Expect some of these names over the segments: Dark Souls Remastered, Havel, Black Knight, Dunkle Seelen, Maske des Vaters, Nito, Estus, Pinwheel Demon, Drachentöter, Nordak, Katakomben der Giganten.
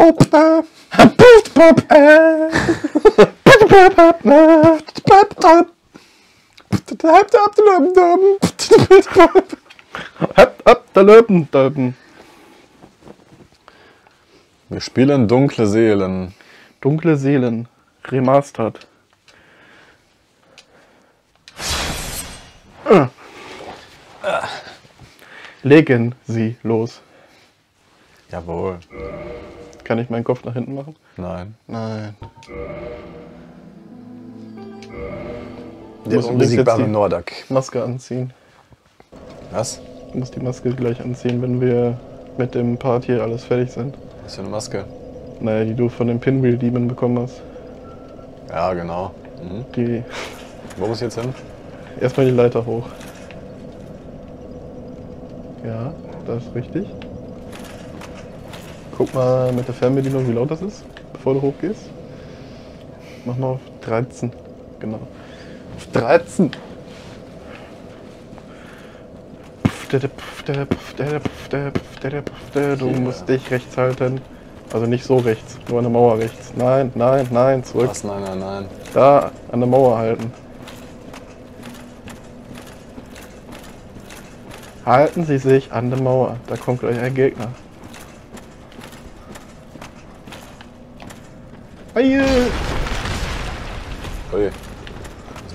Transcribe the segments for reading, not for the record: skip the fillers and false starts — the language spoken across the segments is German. Bildopner, Bildopner, Bildopner, Bildopner, wir spielen Dunkle Seelen. Dunkle Seelen. Remastered. Legen Sie los. Jawohl. Kann ich meinen Kopf nach hinten machen? Nein. Nein. Du musst unbesiegbare Nordak. Maske anziehen. Was? Du musst die Maske gleich anziehen, wenn wir mit dem Part hier alles fertig sind. Was für eine Maske? Naja, die du von dem Pinwheel Demon bekommen hast. Ja, genau. Mhm. Die. Wo muss ich jetzt hin? Erstmal die Leiter hoch. Ja, das ist richtig. Guck mal mit der Fernbedienung, wie laut das ist, bevor du hochgehst. Mach mal auf 13. Genau. Auf 13! Du musst dich rechts halten. Also nicht so rechts, nur an der Mauer rechts. Nein, nein, nein, zurück. Was? Nein, nein, nein. Da, an der Mauer halten. Halten Sie sich an der Mauer. Da kommt gleich ein Gegner. Eie! Oje.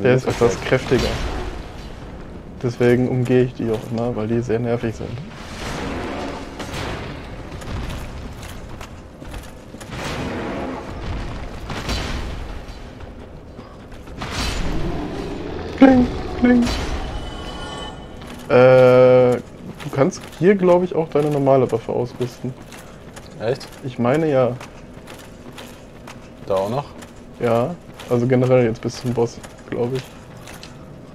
Der ist etwas kräftiger. Deswegen umgehe ich die auch immer, weil die sehr nervig sind. Kling, kling. Du kannst hier, glaube ich, auch deine normale Waffe ausrüsten. Echt? Ich meine ja. Da auch noch? Ja, also generell jetzt bis zum Boss, glaube ich.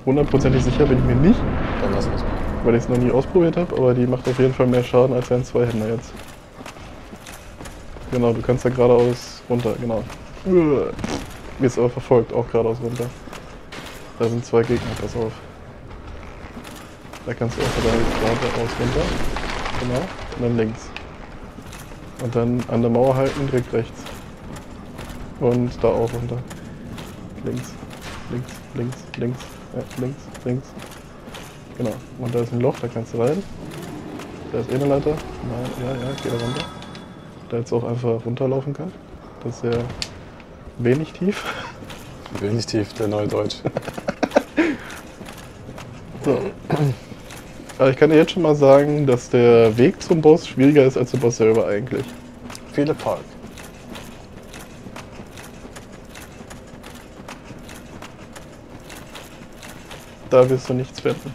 Hundertprozentig sicher bin ich mir nicht. Dann lassen wir es mal. Weil ich es noch nie ausprobiert habe, aber die macht auf jeden Fall mehr Schaden als ein Zweihänder jetzt. Genau, du kannst da geradeaus runter, genau. Jetzt aber verfolgt, auch geradeaus runter. Da sind zwei Gegner, pass auf. Da kannst du auch geradeaus runter. Genau, und dann links. Und dann an der Mauer halten, direkt rechts. Und da auch runter. Links, links, links, links, links, links. Genau, und da ist ein Loch, da kannst du rein. Da ist eine Leiter. Nein, ja, geh da runter. Da jetzt auch einfach runterlaufen kann. Das ist ja wenig tief. Wenig tief, der neue Deutsch. So. Aber ich kann dir jetzt schon mal sagen, dass der Weg zum Boss schwieriger ist als der Boss selber eigentlich. Viele Park. Da wirst du nichts finden.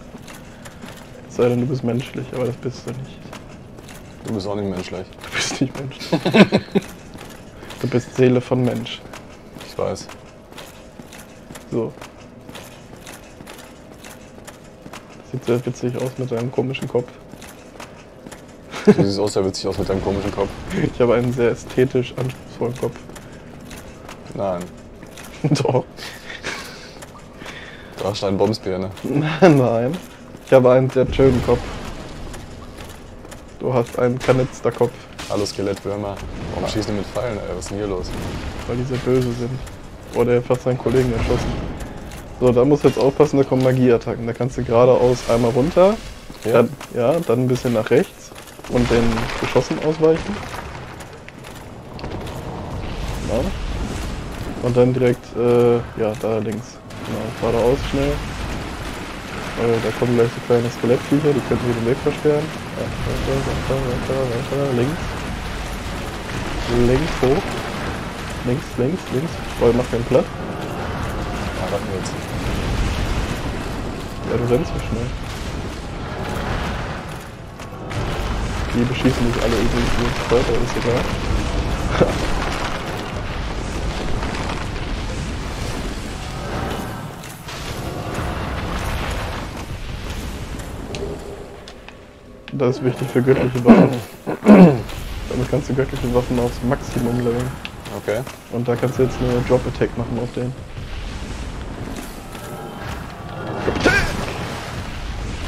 Es sei denn, du bist menschlich, aber das bist du nicht. Du bist auch nicht menschlich. Du bist nicht menschlich. Du bist Seele von Mensch. Ich weiß. So. Sieht sehr witzig aus mit deinem komischen Kopf. Du siehst auch sehr witzig aus mit deinem komischen Kopf. Ich habe einen sehr ästhetisch anspruchsvollen Kopf. Nein. Doch. Du hast einen Bombsbirne. Nein. Ich habe einen sehr schönen Kopf. Du hast einen Kanisterkopf. Hallo Skelettwürmer. Warum schießen die mit Pfeilen, ey? Was ist denn hier los? Weil die sehr böse sind. Oder er hat fast seinen Kollegen erschossen. So, da musst du jetzt aufpassen, da kommen Magieattacken. Da kannst du geradeaus einmal runter, ja. Dann ein bisschen nach rechts und den Geschossen ausweichen. Genau. Und dann direkt, da links. Genau, geradeaus schnell. Da kommen gleich so kleine Skelettviecher, die können sich den Weg versperren. Weiter, links. Links hoch. Links, links, links. Voll, mach keinen Platz. Ja, warten wir jetzt. Ja, du rennst so schnell. Die beschießen dich alle übrigens mit Kräuter, ist egal. Das ist wichtig für göttliche Waffen. Damit kannst du göttliche Waffen aufs Maximum leveln. Okay. Und da kannst du jetzt eine Drop-Attack machen auf den.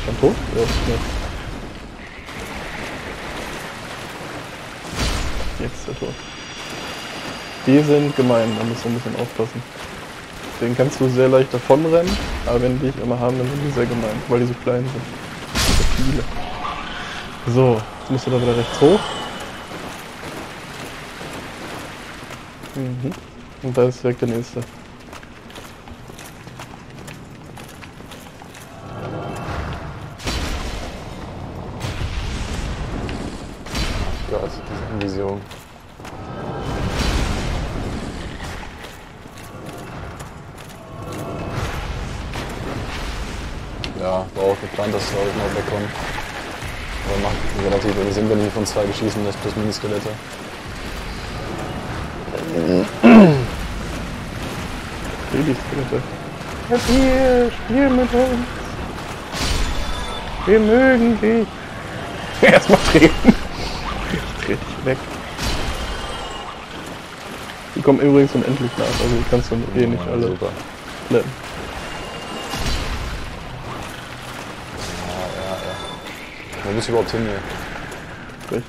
Schon tot? Ja, jetzt ist er tot. Die sind gemein, da musst du ein bisschen aufpassen. Deswegen kannst du sehr leicht davonrennen, aber wenn die dich immer haben, dann sind die sehr gemein, weil die so klein sind. Sehr viele. So, jetzt musst du da wieder rechts hoch. Mhm. Und da ist direkt der nächste. Ja, also diese Vision. Ja, war auch geplant, dass wir heute noch wegkommen. Aber macht relativ wenig Sinn, wenn wir von zwei geschießen, das plus minus Skelette. Babyskelette. Ja, hier, spiel mit uns. Wir mögen dich. Erstmal treten. Ich dreh dich weg. Die kommen übrigens unendlich nach, also die kannst du eh nicht alle super. Wo muss ich überhaupt hin hier? Rechts.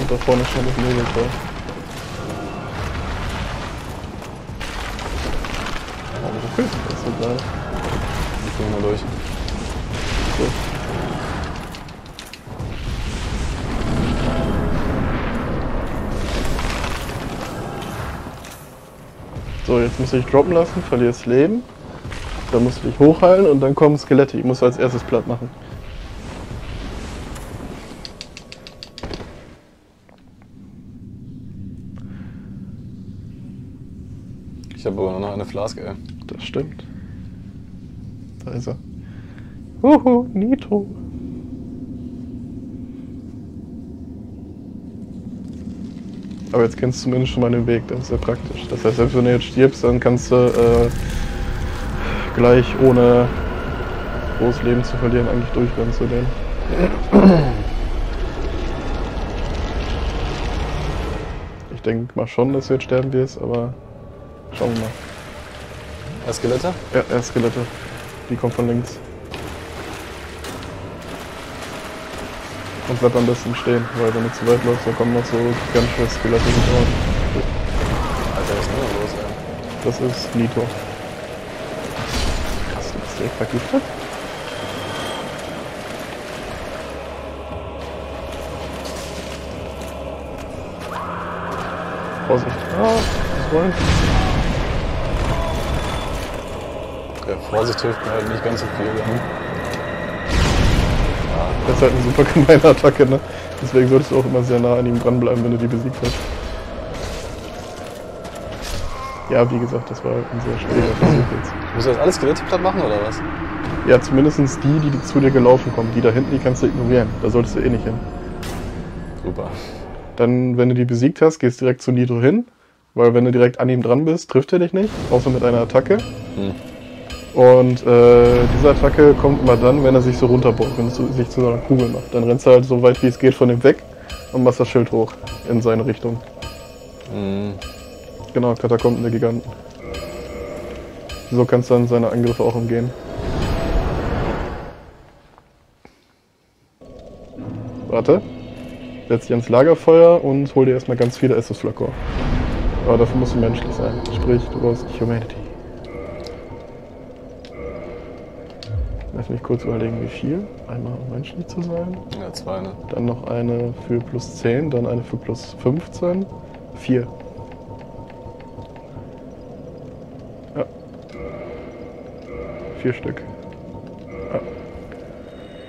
Und da vorne schon das Nebel drauf. Aber du fühlst dich das so klar. Ich gehe mal durch. Gut. So, jetzt musst du dich droppen lassen, verlierst Leben. Dann musst du dich hochheilen und dann kommen Skelette. Die musst du als erstes platt machen. Ich habe aber noch eine Flaske, ey. Das stimmt. Da ist er. Huhu, Nito. Aber jetzt kennst du zumindest schon mal den Weg, das ist ja praktisch. Das heißt, selbst wenn du jetzt stirbst, dann kannst du gleich ohne großes Leben zu verlieren eigentlich durchrennen zu denen. Ich denke mal schon, dass du jetzt sterben wirst, aber schauen wir mal. Erst Skelette? Ja, erst Skelette. Die kommen von links. Und bleib am besten stehen, weil wenn du zu weit läufst, dann kommen noch so ganz schwer Skelette mit drauf. Alter, was ist denn da los, ey? Das ist Nito. Hast du das direkt vergiftet? Vorsicht. Ah, was wollen? Ja, Vorsicht hilft mir halt nicht ganz so viel, ne? Das ist halt eine super gemeine Attacke, ne? Deswegen solltest du auch immer sehr nah an ihm dranbleiben, wenn du die besiegt hast. Ja, wie gesagt, das war halt ein sehr schwieriger Versuch jetzt. Musst du das alles Skelette platt machen, oder was? Ja, zumindest die zu dir gelaufen kommen. Die da hinten, die kannst du ignorieren. Da solltest du eh nicht hin. Super. Dann, wenn du die besiegt hast, gehst direkt zu Nito hin. Weil wenn du direkt an ihm dran bist, trifft er dich nicht. Außer mit einer Attacke. Hm. Und diese Attacke kommt immer dann, wenn er sich so runterbaut, wenn es sich zu einer Kugel macht. Dann rennst du halt so weit wie es geht von ihm weg und machst das Schild hoch in seine Richtung. Mhm. Genau, Katakomben der Giganten. So kannst du dann seine Angriffe auch umgehen. Warte. Setz dich ans Lagerfeuer und hol dir erstmal ganz viele Estus-Flakon. Aber dafür musst du menschlich sein. Sprich, du brauchst Humanity. Lass mich kurz überlegen, wie viel. Einmal um menschlich zu sein. Ja, zwei, ne? Dann noch eine für plus 10, dann eine für plus 15. 4. Ja. 4 Stück. Ja.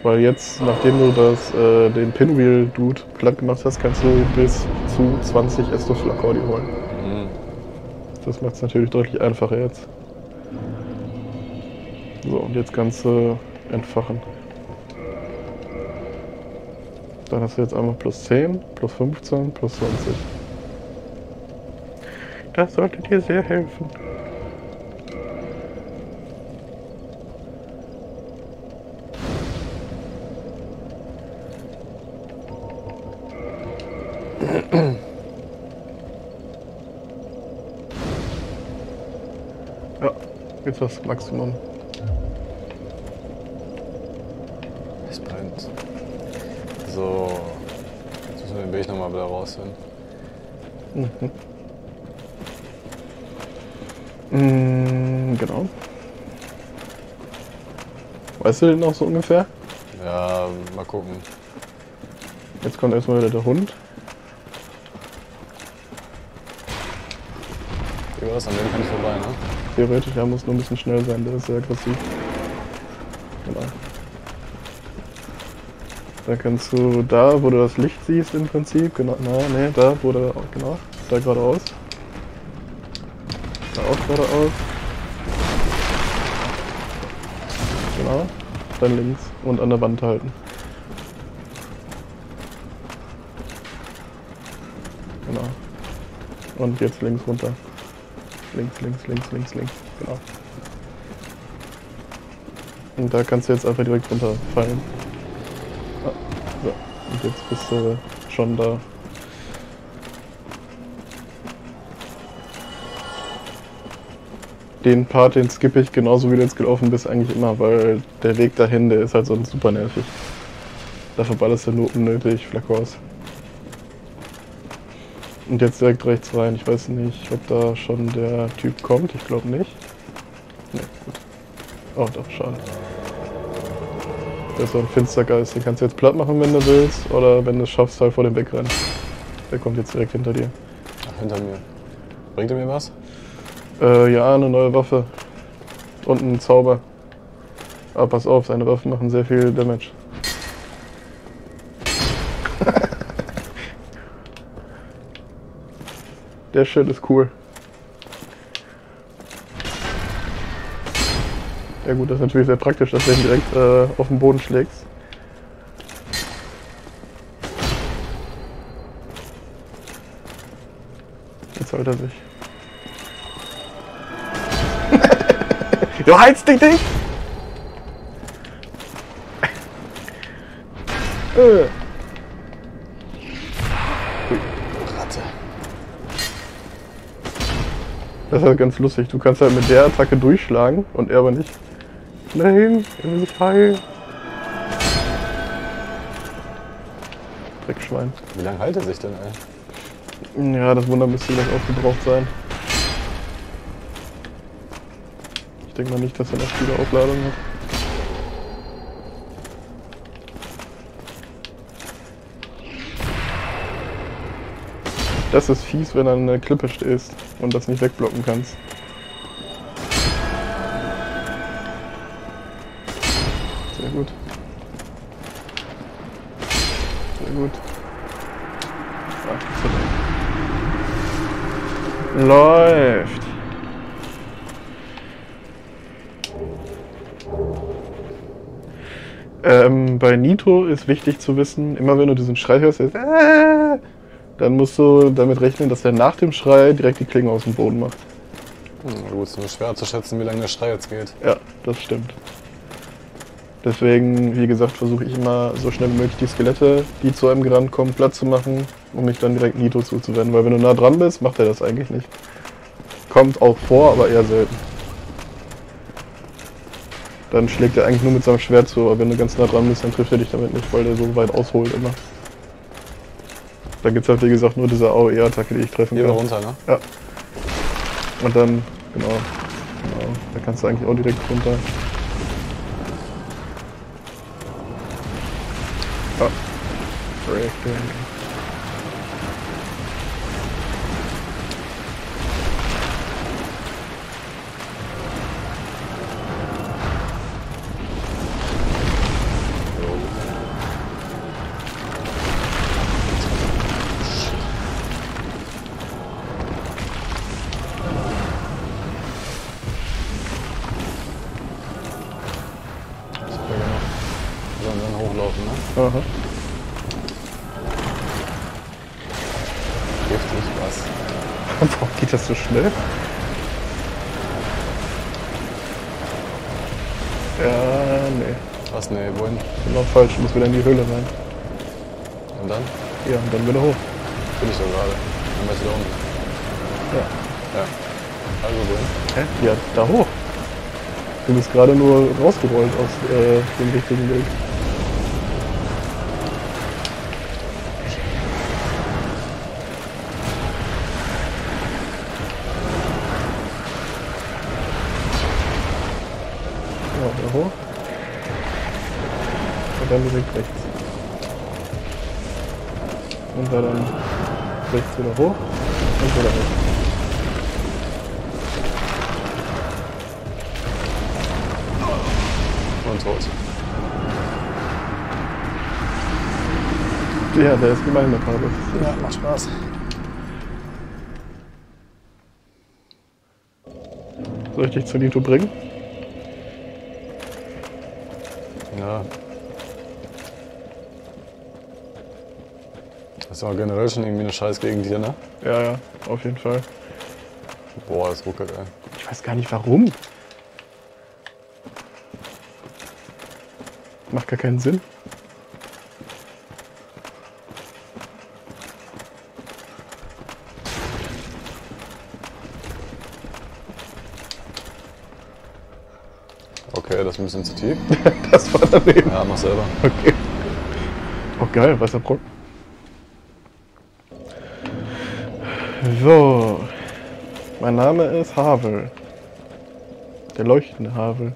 Weil jetzt, nachdem du das, den Pinwheel-Dude platt gemacht hast, kannst du bis zu 20 Estus-Flakon holen. Mhm. Das macht es natürlich deutlich einfacher jetzt. So, und jetzt kannst du entfachen. Dann hast du jetzt einmal plus 10, plus 15, plus 20. Das sollte dir sehr helfen. Ja, jetzt das Maximum. So. Jetzt müssen wir den Weg nochmal wieder rausfinden. Mhm. Genau. Weißt du den noch so ungefähr? Ja, mal gucken. Jetzt kommt erstmal wieder der Hund. Wie war das? An dem kann ich vorbei, ne? Theoretisch, er muss nur ein bisschen schnell sein, der ist sehr aggressiv. Genau. Da kannst du da, wo du das Licht siehst im Prinzip, genau, ne, da, wo du, genau, da geradeaus. Da auch geradeaus. Genau, dann links und an der Wand halten. Genau. Und jetzt links runter. Links, links, links, links, links. Genau. Und da kannst du jetzt einfach direkt runterfallen. Ah, so. Und jetzt bist du schon da. Den Part, den skippe ich genauso wie du jetzt gelaufen bist, eigentlich immer, weil der Weg dahin, der ist halt so super nervig. Da verballest du nur unnötig Flakons. Und jetzt direkt rechts rein. Ich weiß nicht, ob da schon der Typ kommt. Ich glaube nicht. Ne, gut. Oh, doch, schade. Das ist so ein Finstergeist. Den kannst du jetzt platt machen, wenn du willst. Oder wenn du es schaffst, halt vor dem Weg rein. Der kommt jetzt direkt hinter dir. Ach, hinter mir. Bringt er mir was? Ja, eine neue Waffe. Und einen Zauber. Aber pass auf, seine Waffen machen sehr viel Damage. Der Shit ist cool. Ja gut, das ist natürlich sehr praktisch, dass du ihn direkt auf den Boden schlägst. Jetzt holt er sich. Du heizt dich nicht! Das ist halt ganz lustig, du kannst halt mit der Attacke durchschlagen und er aber nicht. Nein, er will sich heilen. Dreckschwein. Wie lange hält er sich denn ein? Ja, das Wunder müsste gleich aufgebraucht sein. Ich denke mal nicht, dass er noch viele Aufladungen hat. Das ist fies, wenn du an einer Klippe stehst und das nicht wegblocken kannst. Sehr gut. Sehr gut. Ah, läuft! Bei Nito ist wichtig zu wissen, immer wenn du diesen Schrei hörst, ist dann musst du damit rechnen, dass er nach dem Schrei direkt die Klinge aus dem Boden macht. Na gut, ist nur schwer zu schätzen, wie lange der Schrei jetzt geht. Ja, das stimmt. Deswegen, wie gesagt, versuche ich immer so schnell wie möglich die Skelette, die zu einem gerannt kommen, platt zu machen, um mich dann direkt Nito zuzuwenden. Weil wenn du nah dran bist, macht er das eigentlich nicht. Kommt auch vor, aber eher selten. Dann schlägt er eigentlich nur mit seinem Schwert zu, aber wenn du ganz nah dran bist, dann trifft er dich damit nicht, weil der so weit ausholt immer. Da gibt es halt, wie gesagt, nur diese AOE-Attacke, die ich treffen kann. Hier runter, ne? Ja. Und dann, genau. Da kannst du eigentlich auch direkt runter. Ah. Breaking. Aha. Giftig was. Warum geht das so schnell? Ja, nee. Was, nee, wohin? Genau falsch, muss wieder in die Höhle rein. Und dann? Ja, und dann wieder hoch. Bin ich so gerade. Dann bist du da unten. Ja. Ja. Also wohin? Hä? Ja, da hoch. Du bist gerade nur rausgerollt aus dem richtigen Weg. hier hoch. Und dann direkt rechts. Und dann rechts wieder hoch. Und wieder rechts. Und tot. Ja, der ist gemein, der Kabel. Ja, macht Spaß. Soll ich dich zu Nito bringen? Ja. Das ist aber generell schon irgendwie eine Scheißgegend hier, ne? Ja, ja, auf jeden Fall. Boah, das ruckelt, ey. Ich weiß gar nicht warum. Macht gar keinen Sinn. Okay, das ist ein bisschen zu tief. Das war daneben. Ja, mach selber. Okay. Oh geil, weißer Brot. So. Mein Name ist Havel. Der leuchtende Havel.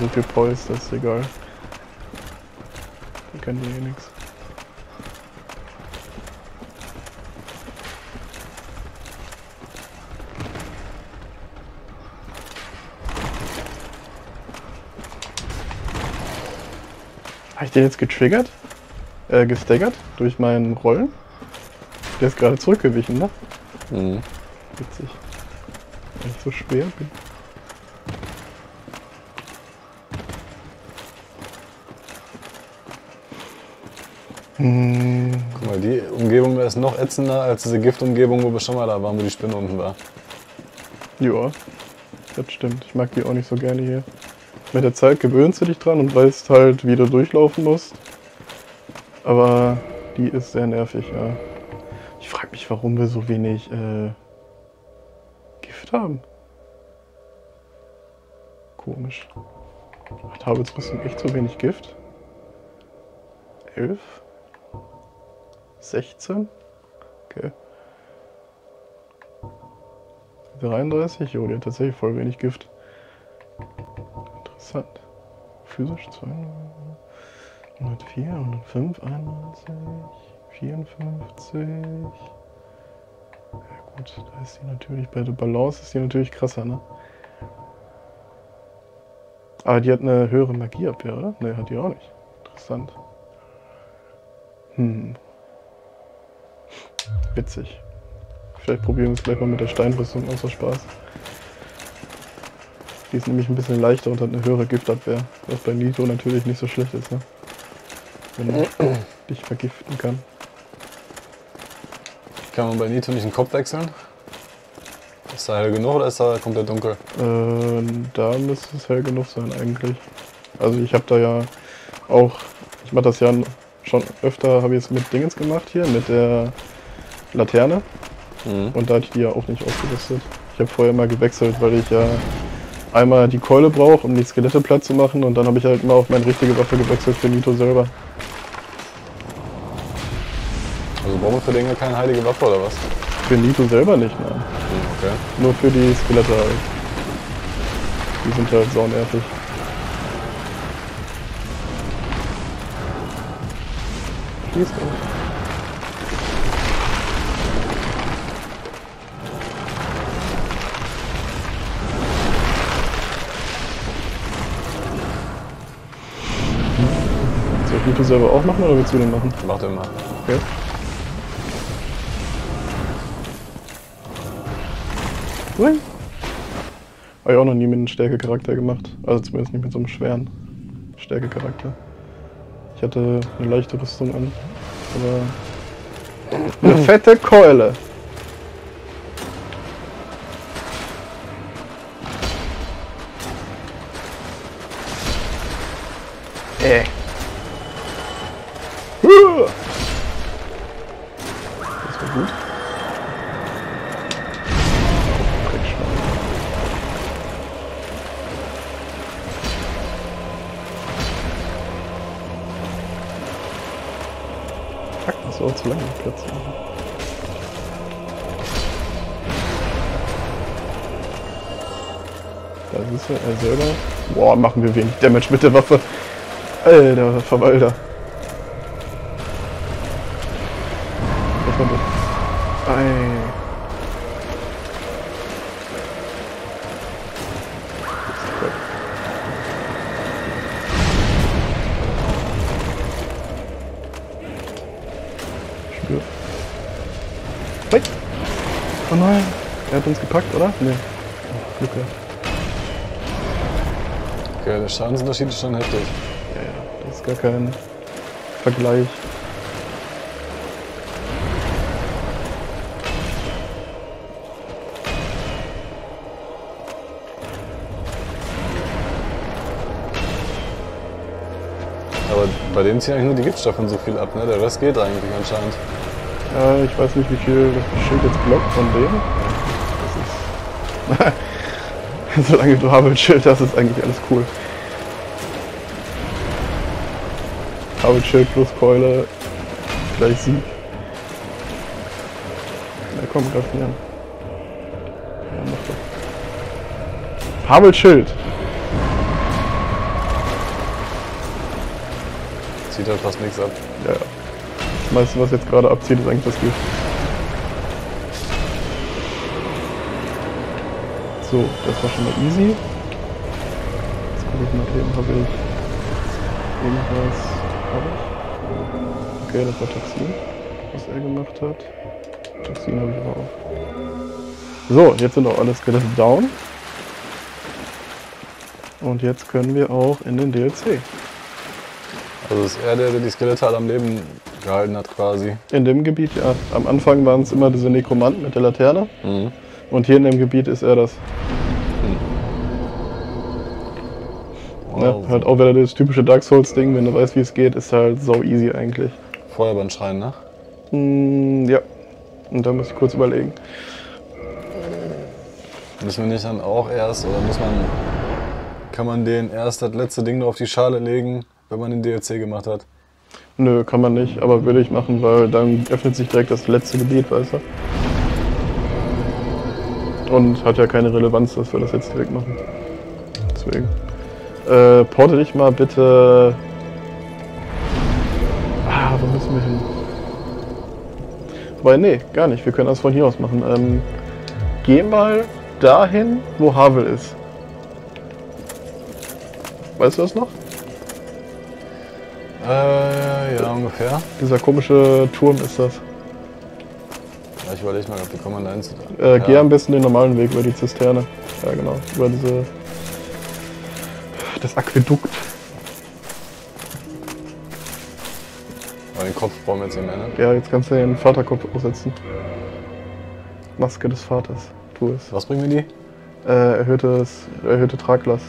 So viel Polz, das ist egal. Die können hier eh nichts. Habe ich den jetzt getriggert? Gestaggert durch meinen Rollen? Der ist gerade zurückgewichen, ne? Mhm. Witzig. Weil ich so schwer bin. Guck mal, die Umgebung da ist noch ätzender als diese Giftumgebung, wo wir schon mal da waren, wo die Spinne unten war. Joa, das stimmt. Ich mag die auch nicht so gerne hier. Mit der Zeit gewöhnst du dich dran und weißt halt, wie du durchlaufen musst. Aber die ist sehr nervig, ja. Ich frage mich, warum wir so wenig Gift haben. Komisch. Ich habe jetzt echt so wenig Gift. 11? 16? Okay. 33? Jo, die hat tatsächlich voll wenig Gift. Interessant. Physisch 2. 104, 105, 91, 54. Ja gut, da ist die natürlich, bei der Balance ist die natürlich krasser, ne? Aber die hat eine höhere Magieabwehr, oder? Ne, hat die auch nicht. Interessant. Hm. Witzig. Vielleicht probieren wir es gleich mal mit der Steinrüstung außer Spaß. Die ist nämlich ein bisschen leichter und hat eine höhere Giftabwehr. Was bei Nito natürlich nicht so schlecht ist, ne? Wenn man dich vergiften kann. Kann man bei Nito nicht den Kopf wechseln? Ist da hell genug oder ist da komplett dunkel? Da müsste es hell genug sein eigentlich. Also ich habe da ja auch... Ich mache das ja... Schon öfter habe ich es mit Dingens gemacht hier, mit der Laterne. Mhm. Und da hatte ich die ja auch nicht ausgerüstet. Ich habe vorher mal gewechselt, weil ich ja einmal die Keule brauche, um die Skelette platt zu machen. Und dann habe ich halt mal auf meine richtige Waffe gewechselt für Nito selber. Also brauchen wir für den ja keine heilige Waffe oder was? Für Nito selber nicht, nein. Mhm, okay. Nur für die Skelette halt. Die sind halt saunervig. Schießt auch. Soll ich Nito selber auch machen oder willst du den machen? Mach den mal. Okay. Ui. Habe ich auch noch nie mit einem Stärke-Charakter gemacht. Also zumindest nicht mit so einem schweren Stärke-Charakter. Ich hatte eine leichte Rüstung an, aber eine fette Keule. Das war gut. dauert zu lange, Platz. Da siehst du, er selber. Boah, machen wir wenig Damage mit der Waffe. Alter, Verwalter. Was war das? Ei. Oh nein, er hat uns gepackt, oder? Nee. Oh, Glück gehabt. Okay, der Schadensunterschied ist schon heftig. Ja, ja, das ist gar kein Vergleich. Aber bei denen ziehen eigentlich nur die Giftstoffe so viel ab, ne? Der Rest geht eigentlich anscheinend. Ja, ich weiß nicht, wie viel das Schild jetzt blockt von dem. Das ist... Solange du Havel-Schild hast, ist eigentlich alles cool. Havel-Schild plus Keule, gleich Sieg. Na komm, greif mich an. Ja, mach doch. Havel-Schild! Zieht halt fast nichts ab. Ja, ja. Das meiste, was jetzt gerade abzieht, ist eigentlich das Gift. So, das war schon mal easy. Jetzt gucke ich mal eben, habe ich irgendwas. Habe ich? Okay, das war Toxin, was er gemacht hat. Toxin habe ich aber auch. So, jetzt sind auch alle Skelette down. Und jetzt können wir auch in den DLC. Also ist er der, der die Skelette halt am Leben gehalten hat quasi. In dem Gebiet, ja. Am Anfang waren es immer diese Nekromanten mit der Laterne. Mhm. Und hier in dem Gebiet ist er das. Mhm. Wow. Ja, halt auch wieder das typische Dark Souls Ding, wenn du weißt wie es geht, ist halt sau easy eigentlich. Feuerbandschrein, ne? Mm, ja. Und da muss ich kurz überlegen. Müssen wir nicht dann auch erst, oder muss man, kann man den erst das letzte Ding noch auf die Schale legen, wenn man den DLC gemacht hat? Nö, kann man nicht, aber würde ich machen, weil dann öffnet sich direkt das letzte Gebiet, weißt du? Und hat ja keine Relevanz, dass wir das jetzt direkt machen. Deswegen. Porte dich mal bitte... Ah, wo müssen wir hin? Wobei, nee, gar nicht. Wir können das von hier aus machen. Geh mal dahin, wo Havel ist. Weißt du das noch? Ja, ungefähr. Dieser komische Turm ist das. Ja, ich überlege mal, wie kommt man da hin? Ja. Geh am besten den normalen Weg über die Zisterne. Ja, genau. Über diese... das Aquädukt. Aber den Kopf brauchen wir jetzt nicht mehr, ne? Ja, jetzt kannst du den Vaterkopf aussetzen. Maske des Vaters. Tu es. Was bringen wir die? Erhöhte Traglast.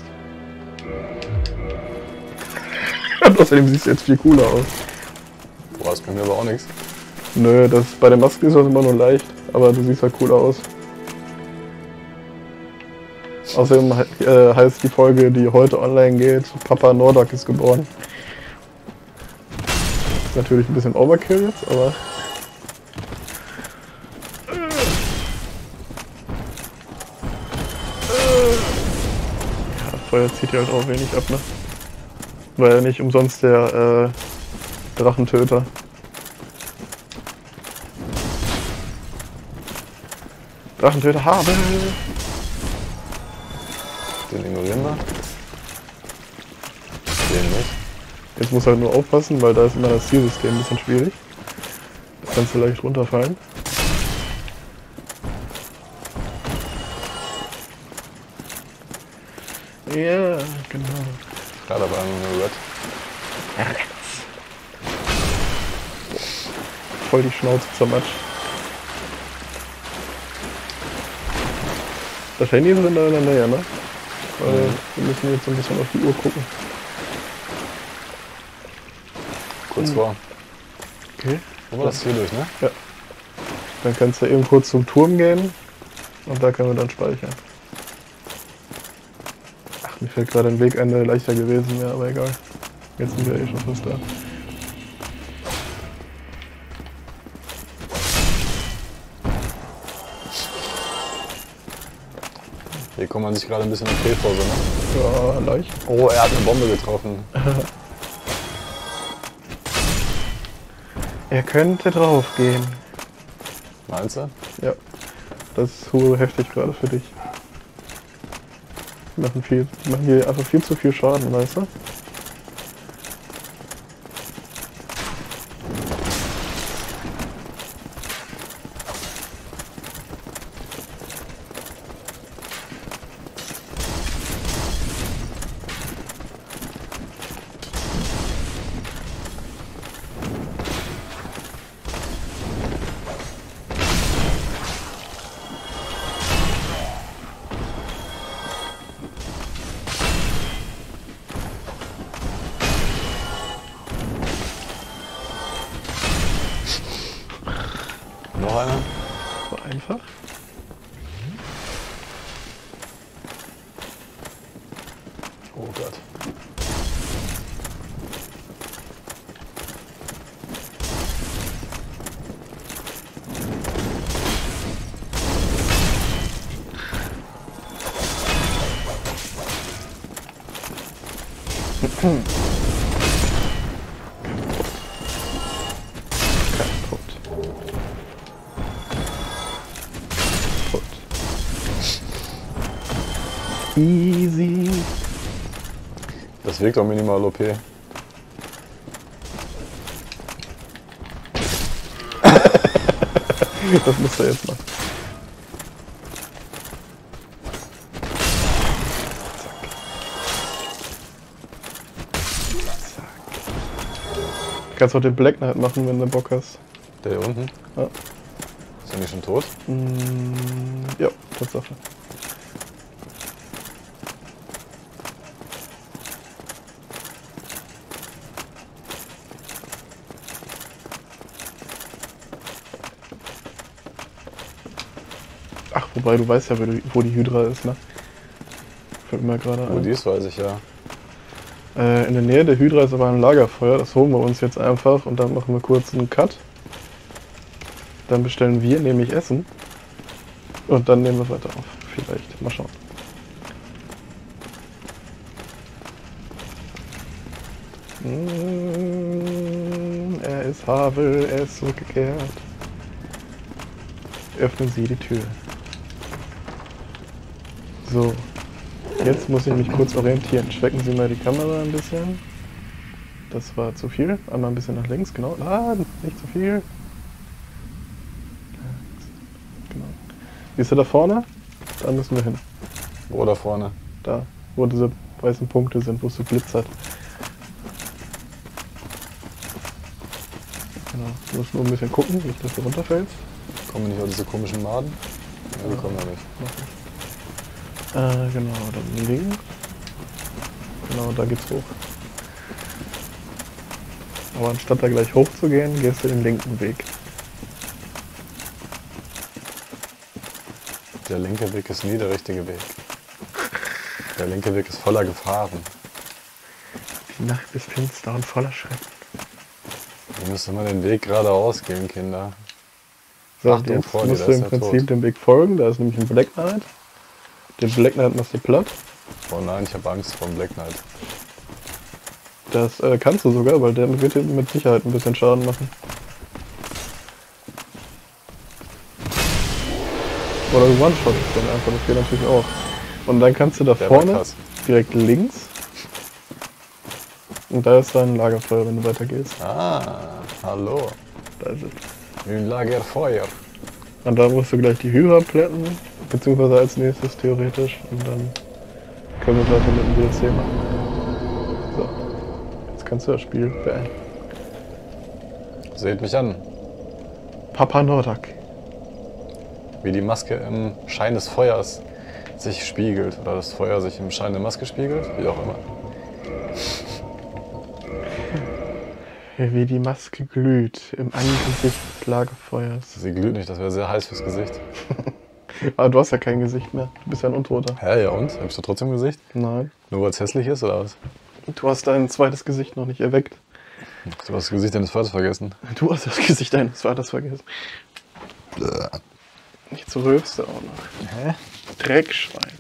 Außerdem siehst du jetzt viel cooler aus. Boah, das bringt mir aber auch nichts. Nö, das, bei der Maske ist das immer nur leicht, aber du siehst halt cooler aus. Außerdem heißt die Folge, die heute online geht, Papa Nordak ist geboren. Ist natürlich ein bisschen Overkill jetzt, aber... Ja, Feuer zieht ja halt auch wenig ab, ne? War ja nicht umsonst der Drachentöter. Drachentöter habe! Den ignorieren wir. Den nicht. Jetzt muss halt nur aufpassen, weil da ist immer das Zielsystem ein bisschen schwierig. Da kannst du leicht runterfallen. Ja, yeah, genau. Gerade aber einmal nur Red. Voll die Schnauze zermatscht. Das Handy ist in deiner Nähe, ne? Weil wir müssen jetzt ein bisschen auf die Uhr gucken. Kurz vor. Okay. Aber das ist hier durch, ne? Ja. Dann kannst du eben kurz zum Turm gehen und da können wir dann speichern. Mir fällt gerade ein Weg ein, der leichter gewesen wäre, aber egal. Jetzt sind wir eh schon fast da. Hier kommt man sich gerade ein bisschen im Fehl vor, so, ne? Ja, leicht. Oh, er hat eine Bombe getroffen. Er könnte drauf gehen. Meinst du? Ja. Das ist so heftig gerade für dich. Die machen hier einfach viel zu viel Schaden, weißt du? Easy. Das wirkt auch minimal OP. Das musst du jetzt machen. Zack. Zack. Kannst du auch den Black Knight machen, wenn du Bock hast. Der hier unten? Ja. Ist er nicht schon tot? Ja, Tatsache. Wobei, du weißt ja, wo die Hydra ist, ne? Fällt mir gerade an. Oh, die ist, weiß ich ja. In der Nähe der Hydra ist aber ein Lagerfeuer. Das holen wir uns jetzt einfach und dann machen wir kurz einen Cut. Dann bestellen wir nämlich Essen. Und dann nehmen wir weiter auf. Vielleicht. Mal schauen. Er ist Havel, er ist zurückgekehrt. Öffnen Sie die Tür. So, jetzt muss ich mich kurz orientieren. Schwecken Sie mal die Kamera ein bisschen. Das war zu viel. Einmal ein bisschen nach links, genau. Ah, nicht zu viel. Genau. Siehst du da vorne? Da müssen wir hin. Wo da vorne? Da, wo diese weißen Punkte sind, wo es so glitzert. Genau, du musst nur ein bisschen gucken, nicht, dass du runterfällst. Kommen wir nicht auf diese komischen Maden? Ja, wir kommen da nicht. Genau, dann links. Genau, da geht's hoch. Aber anstatt da gleich hoch zu gehen, gehst du den linken Weg. Der linke Weg ist nie der richtige Weg. Der linke Weg ist voller Gefahren. Die Nacht ist finster und voller Schrecken. Wir müssen immer den Weg geradeaus gehen, Kinder. So, Achtung, jetzt vor dir, musst du im Prinzip dem Weg folgen, da ist nämlich ein Black Knight. Den Black Knight machst du platt. Oh nein, ich habe Angst vor dem Black Knight. Das kannst du sogar, weil der wird dir mit Sicherheit ein bisschen Schaden machen. Oder du one-shottest dann einfach, das geht natürlich auch. Und dann kannst du da der vorne, direkt links. Und da ist dein Lagerfeuer, wenn du weitergehst. Ah, hallo. Da ist es. Ein Lagerfeuer. Und da musst du gleich die Hühner plätten. Beziehungsweise als nächstes theoretisch und dann können wir weiter mit dem DLC machen. So, jetzt kannst du das Spiel beenden. Seht mich an. Papa Nordak. Wie die Maske im Schein des Feuers sich spiegelt. Oder das Feuer sich im Schein der Maske spiegelt, wie auch immer. Wie die Maske glüht im Angesicht des Lagerfeuers. Sie glüht nicht, das wäre sehr heiß fürs Gesicht. Aber du hast ja kein Gesicht mehr. Du bist ja ein Untoter. Ja, ja und? Hast du trotzdem ein Gesicht? Nein. Nur weil es hässlich ist, oder was? Du hast dein zweites Gesicht noch nicht erweckt. Du hast das Gesicht deines Vaters vergessen. Du hast das Gesicht deines Vaters vergessen. Nicht so rülpst du auch noch. Hä? Dreckschwein.